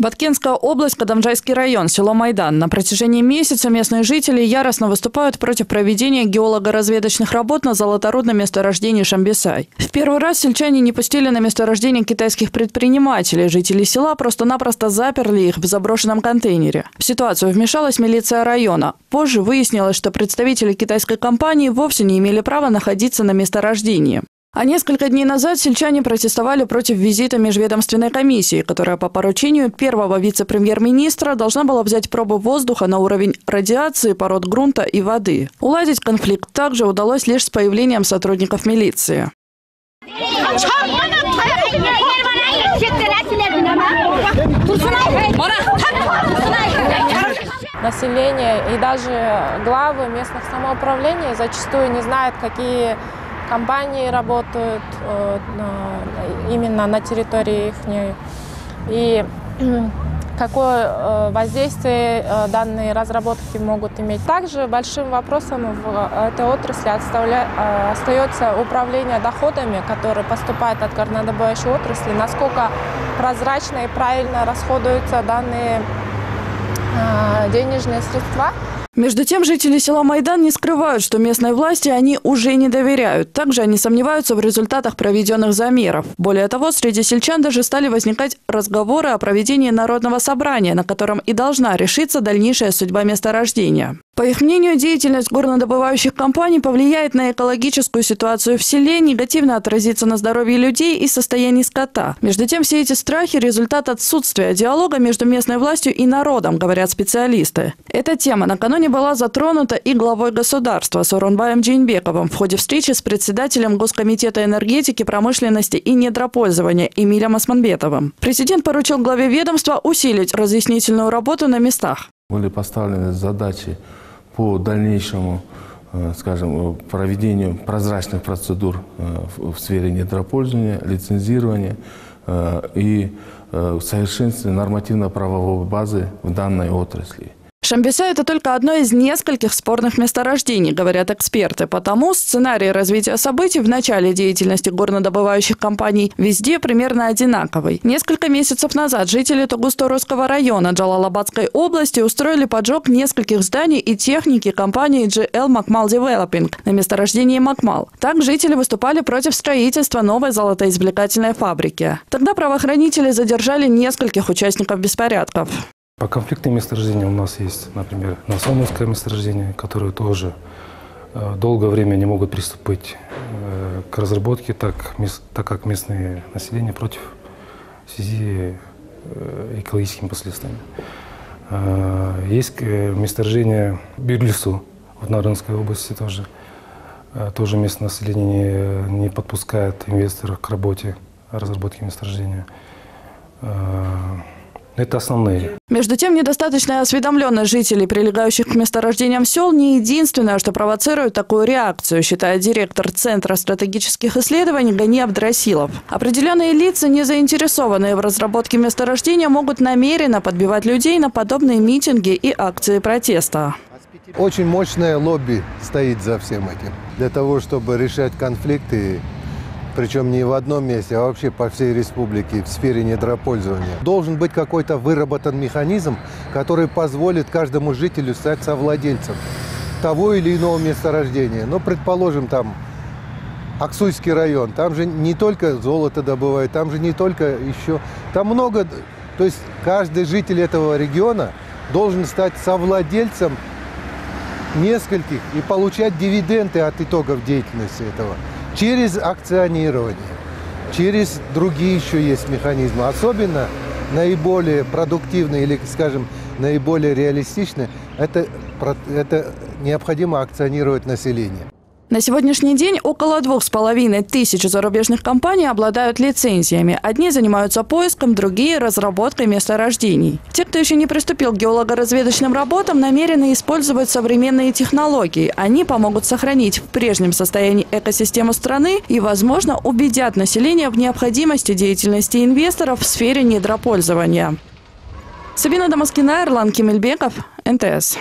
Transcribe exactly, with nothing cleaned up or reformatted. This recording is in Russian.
Баткенская область, Кадамжайский район, село Майдан. На протяжении месяца местные жители яростно выступают против проведения геолого-разведочных работ на золоторудном месторождении Шамбысай. В первый раз сельчане не пустили на месторождение китайских предпринимателей. Жители села просто-напросто заперли их в заброшенном контейнере. В ситуацию вмешалась милиция района. Позже выяснилось, что представители китайской компании вовсе не имели права находиться на месторождении. А несколько дней назад сельчане протестовали против визита межведомственной комиссии, которая по поручению первого вице-премьер-министра должна была взять пробы воздуха на уровень радиации, пород грунта и воды. Уладить конфликт также удалось лишь с появлением сотрудников милиции. Население и даже главы местных самоуправлений зачастую не знают, какие компании работают именно на территории их, и какое воздействие данные разработки могут иметь. Также большим вопросом в этой отрасли остается управление доходами, которые поступают от горнодобывающей отрасли, насколько прозрачно и правильно расходуются данные денежные средства. Между тем, жители села Майдан не скрывают, что местной власти они уже не доверяют. Также они сомневаются в результатах проведенных замеров. Более того, среди сельчан даже стали возникать разговоры о проведении народного собрания, на котором и должна решиться дальнейшая судьба месторождения. По их мнению, деятельность горнодобывающих компаний повлияет на экологическую ситуацию в селе, негативно отразится на здоровье людей и состоянии скота. Между тем, все эти страхи – результат отсутствия диалога между местной властью и народом, говорят специалисты. Эта тема накануне не была затронута и главой государства Сорунбаем Джейнбековым в ходе встречи с председателем Госкомитета энергетики, промышленности и недропользования Эмилем Османбетовым. Президент поручил главе ведомства усилить разъяснительную работу на местах. Были поставлены задачи по дальнейшему, скажем, проведению прозрачных процедур в сфере недропользования, лицензирования и совершенствования нормативно-правовой базы в данной отрасли. Шамбысай – это только одно из нескольких спорных месторождений, говорят эксперты. Потому сценарий развития событий в начале деятельности горнодобывающих компаний везде примерно одинаковый. Несколько месяцев назад жители Тогуз-Тороуского района Джалалабадской области устроили поджог нескольких зданий и техники компании джи эл Макмал Девелопинг на месторождении Макмал. Так жители выступали против строительства новой золотоизвлекательной фабрики. Тогда правоохранители задержали нескольких участников беспорядков. По конфликтным месторождениям у нас есть, например, Насомовское месторождение, которое тоже долгое время не могут приступить к разработке, так, так как местное население против в связи с экологическими последствиями. Есть месторождение Бирлису в Нарынской области тоже. Тоже местное население не, не подпускает инвесторов к работе, разработке месторождения. Это основные. Между тем, недостаточная осведомленность жителей, прилегающих к месторождениям сел, не единственное, что провоцирует такую реакцию, считает директор Центра стратегических исследований Гани Абдрасилов. Определенные лица, не заинтересованные в разработке месторождения, могут намеренно подбивать людей на подобные митинги и акции протеста. Очень мощное лобби стоит за всем этим. Для того, чтобы решать конфликты, причем не в одном месте, а вообще по всей республике в сфере недропользования. Должен быть какой-то выработан механизм, который позволит каждому жителю стать совладельцем того или иного месторождения. Ну, предположим, там Аксуйский район, там же не только золото добывают, там же не только еще... Там много... То есть каждый житель этого региона должен стать совладельцем нескольких и получать дивиденды от итогов деятельности этого. Через акционирование, через другие еще есть механизмы. Особенно наиболее продуктивные или, скажем, наиболее реалистичные, это, это необходимо акционировать население. На сегодняшний день около двух с половиной тысяч зарубежных компаний обладают лицензиями. Одни занимаются поиском, другие – разработкой месторождений. Те, кто еще не приступил к геолого-разведочным работам, намерены использовать современные технологии. Они помогут сохранить в прежнем состоянии экосистему страны и, возможно, убедят население в необходимости деятельности инвесторов в сфере недропользования. Сабина Дамаскина, Ирлан Кемельбеков, эн тэ эс.